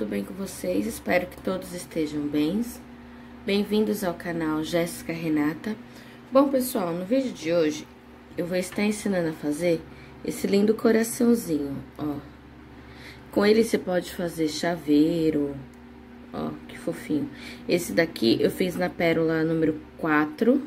tudo bem com vocês? Espero que todos estejam bem-vindos ao canal Jéssica Renata. Bom, pessoal, no vídeo de hoje eu vou estar ensinando a fazer esse lindo coraçãozinho, ó. Com ele você pode fazer chaveiro, ó, que fofinho. Esse daqui eu fiz na pérola número 4,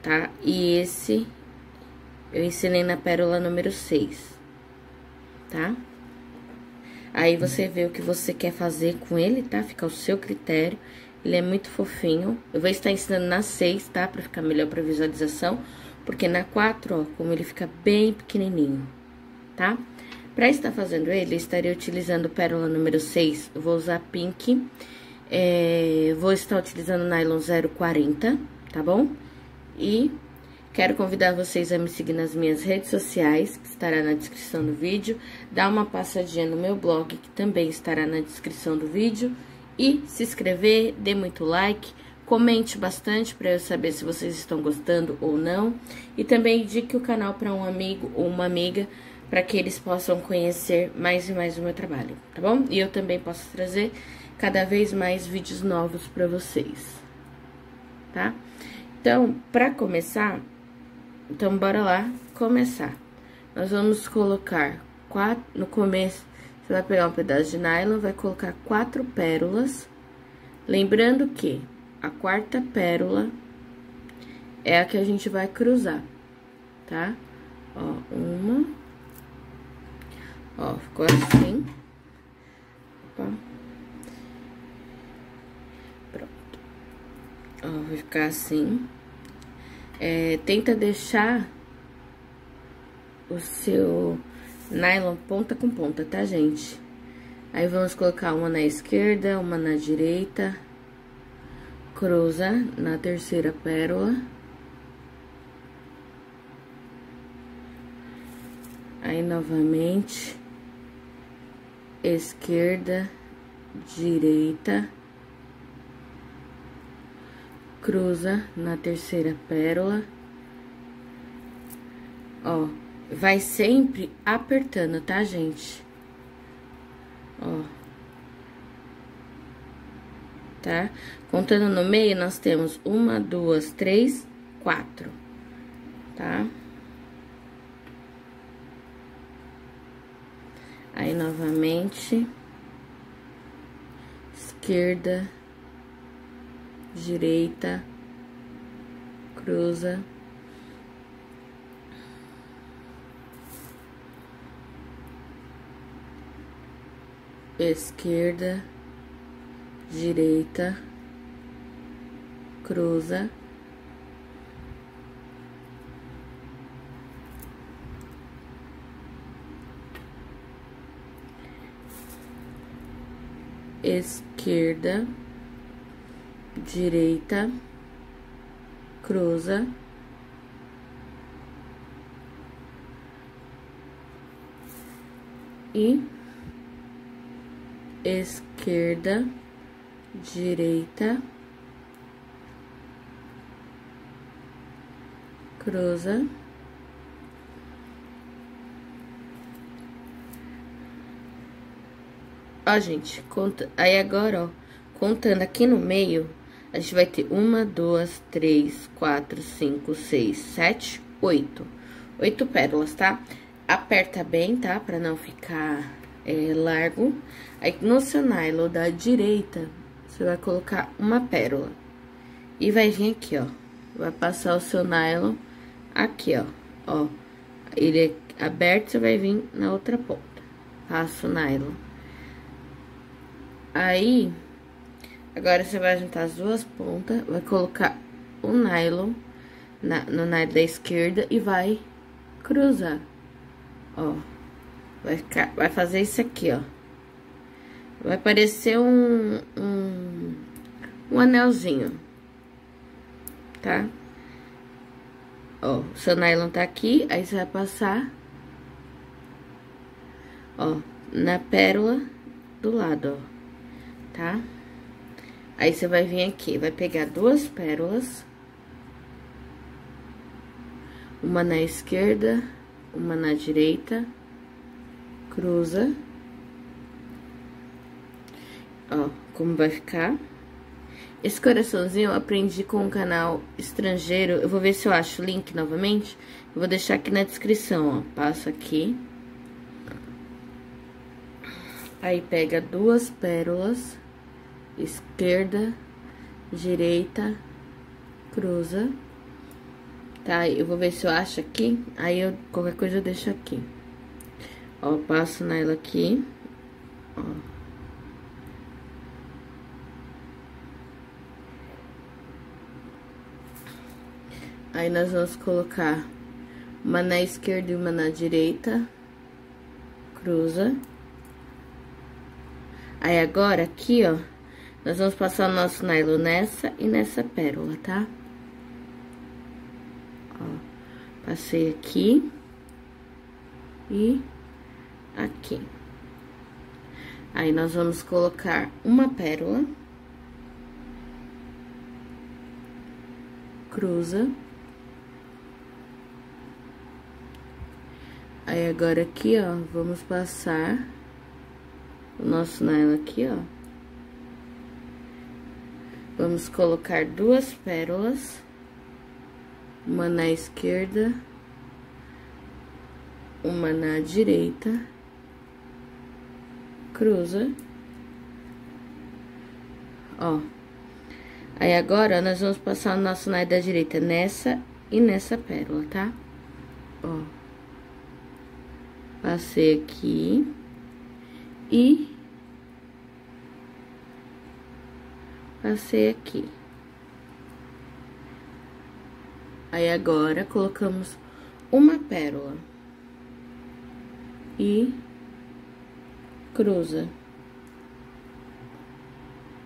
tá? E esse eu ensinei na pérola número 6, tá? Aí você vê o que você quer fazer com ele, tá? Fica ao seu critério. Ele é muito fofinho. Eu vou estar ensinando na 6, tá? Pra ficar melhor pra visualização. Porque na 4, ó, como ele fica bem pequenininho, tá? Pra estar fazendo ele, eu estarei utilizando pérola número 6. Eu vou usar pink. Vou estar utilizando nylon 040, tá bom? E quero convidar vocês a me seguir nas minhas redes sociais, que estará na descrição do vídeo. Dá uma passadinha no meu blog, que também estará na descrição do vídeo. E se inscrever, dê muito like, comente bastante para eu saber se vocês estão gostando ou não. E também indique o canal para um amigo ou uma amiga, para que eles possam conhecer mais e mais o meu trabalho, tá bom? E eu também posso trazer cada vez mais vídeos novos para vocês, tá? Então, para começar... Então, bora lá começar. Nós vamos colocar quatro... No começo, você vai pegar um pedaço de nylon, vai colocar 4 pérolas. Lembrando que a quarta pérola é a que a gente vai cruzar, tá? Ó, uma. Ó, ficou assim. Opa. Pronto. Ó, vai ficar assim. Tenta deixar o seu nylon ponta com ponta, tá, gente? Aí vamos colocar uma na esquerda, uma na direita, cruza na terceira pérola. Aí novamente, esquerda, direita. Cruza na terceira pérola, ó, vai sempre apertando, tá, gente? Ó, tá? Contando no meio, nós temos 1, 2, 3, 4, tá? Aí, novamente, esquerda, direita, cruza, esquerda, direita, cruza, esquerda, direita, cruza, e esquerda, direita, cruza, ó, gente, conta aí agora, ó, contando aqui no meio. A gente vai ter 1, 2, 3, 4, 5, 6, 7, 8. 8 pérolas, tá? Aperta bem, tá? Pra não ficar largo. Aí, no seu nylon da direita, você vai colocar uma pérola. E vai vir aqui, ó. Vai passar o seu nylon aqui, ó. Ó, ele é aberto, você vai vir na outra ponta. Passa o nylon. Aí... Agora, você vai juntar as duas pontas, vai colocar o nylon no nylon da esquerda e vai cruzar, ó. Vai fazer isso aqui, ó. Vai parecer um anelzinho, tá? Ó, o seu nylon tá aqui, aí você vai passar, ó, na pérola do lado, ó, tá? Aí, você vai vir aqui, vai pegar 2 pérolas, uma na esquerda, uma na direita, cruza, Ó, como vai ficar. Esse coraçãozinho eu aprendi com um canal estrangeiro. Eu vou ver se eu acho o link novamente. Eu vou deixar aqui na descrição, ó. Passo aqui. Aí pega duas pérolas, esquerda, direita, cruza. Tá, eu vou ver se eu acho aqui. Aí eu, qualquer coisa eu deixo aqui. Ó, passo nela aqui. Ó. Aí, nós vamos colocar uma na esquerda e uma na direita. Cruza. Aí, agora, aqui, ó, nós vamos passar o nosso nylon nessa e nessa pérola, tá? Ó, passei aqui. E aqui. Aí, nós vamos colocar uma pérola. Cruza. Aí, agora aqui, ó, vamos passar o nosso nylon aqui, ó. Vamos colocar duas pérolas, uma na esquerda, uma na direita, cruza. Ó. Aí, agora, ó, nós vamos passar o nosso nylon da direita nessa e nessa pérola, tá? Ó. Passei aqui e passei aqui. Aí, agora, colocamos uma pérola e cruza.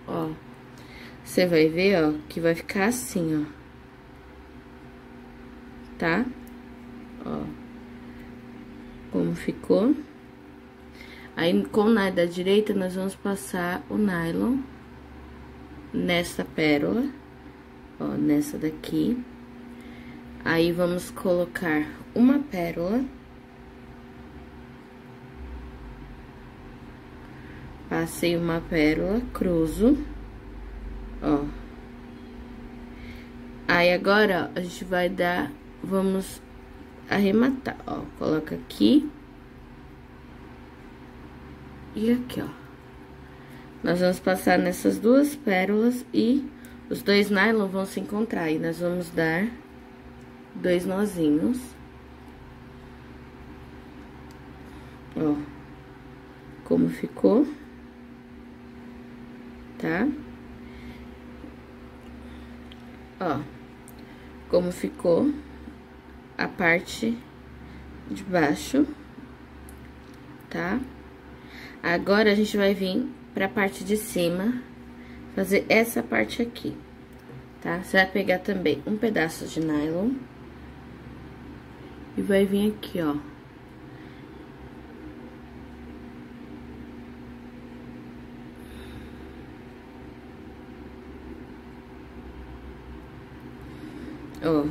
Ó, você vai ver, ó, que vai ficar assim, ó. Tá? Ó. Como ficou. Aí, com o nylon da direita, nós vamos passar o nylon nessa pérola, ó, nessa daqui. Aí, vamos colocar uma pérola. Passei uma pérola, cruzo, ó. Aí, agora, ó, a gente vai dar, vamos arrematar, ó, coloca aqui e aqui, ó. Nós vamos passar nessas duas pérolas e os dois nylon vão se encontrar e nós vamos dar dois nozinhos, ó, como ficou, tá? Ó, como ficou a parte de baixo, tá? Agora, a gente vai vir pra parte de cima, fazer essa parte aqui, tá? Você vai pegar também um pedaço de nylon e vai vir aqui, ó. Ó.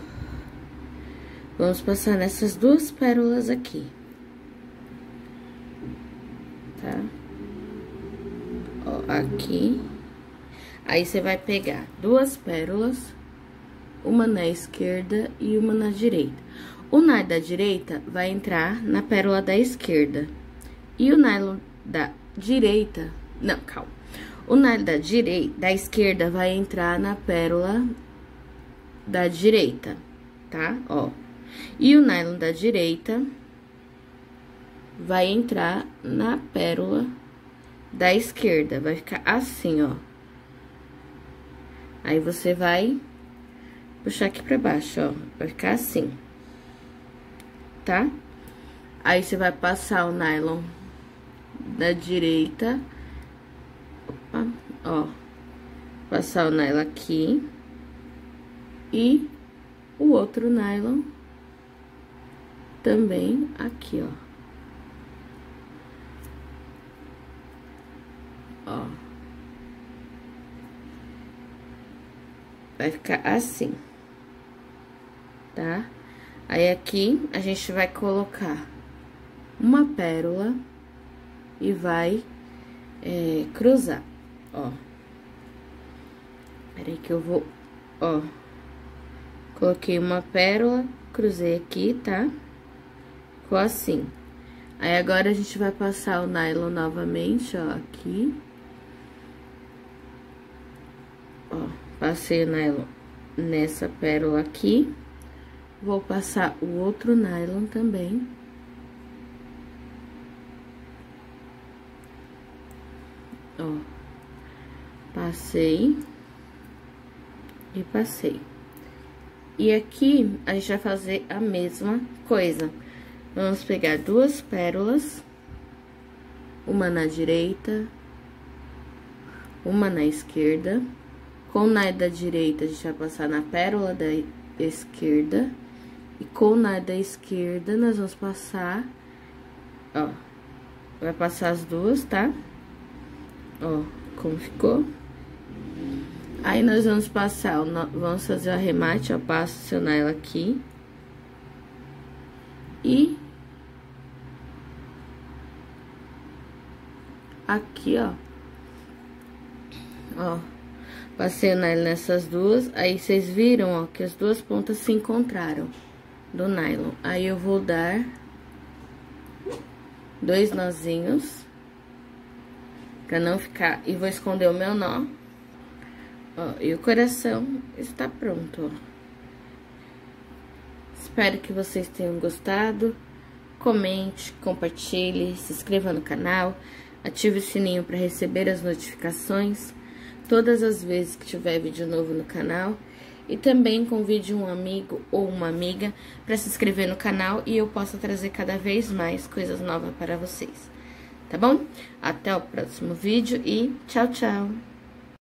Vamos passar nessas duas pérolas aqui, tá? Ó, aqui. Aí, você vai pegar duas pérolas, uma na esquerda e uma na direita. O nylon da direita vai entrar na pérola da esquerda. E o nylon da direita... Não, calma. O nylon da direita, da esquerda vai entrar na pérola da direita, tá? Ó. E o nylon da direita vai entrar na pérola da esquerda. Vai ficar assim, ó. Aí, você vai puxar aqui pra baixo, ó. Vai ficar assim, tá? Aí, você vai passar o nylon da direita. Opa, ó. Passar o nylon aqui. E o outro nylon também aqui, ó. Ó. Vai ficar assim, tá? Aí, aqui, a gente vai colocar uma pérola e vai cruzar. ó. Peraí que eu vou, ó. Coloquei uma pérola, cruzei aqui, tá? Ficou assim. Aí agora a gente vai passar o nylon novamente, ó, aqui. Ó, passei o nylon nessa pérola aqui. Vou passar o outro nylon também. Ó, passei e passei. E aqui a gente vai fazer a mesma coisa. Vamos pegar duas pérolas, uma na direita, uma na esquerda. Com o nylon da direita a gente vai passar na pérola da esquerda. E com o nylon da esquerda nós vamos passar, ó, vai passar as duas, tá? Ó, como ficou. Aí nós vamos passar, vamos fazer o arremate, ó, passo o seu nylon aqui. E aqui, ó. Ó, passei o nylon nessas duas, aí vocês viram, ó, que as duas pontas se encontraram do nylon. Aí eu vou dar dois nozinhos, pra não ficar, e vou esconder o meu nó. Ó, e o coração está pronto, ó. Espero que vocês tenham gostado. Comente, compartilhe, se inscreva no canal, ative o sininho para receber as notificações todas as vezes que tiver vídeo novo no canal. E também convide um amigo ou uma amiga para se inscrever no canal e eu possa trazer cada vez mais coisas novas para vocês, tá bom? Até o próximo vídeo e tchau, tchau!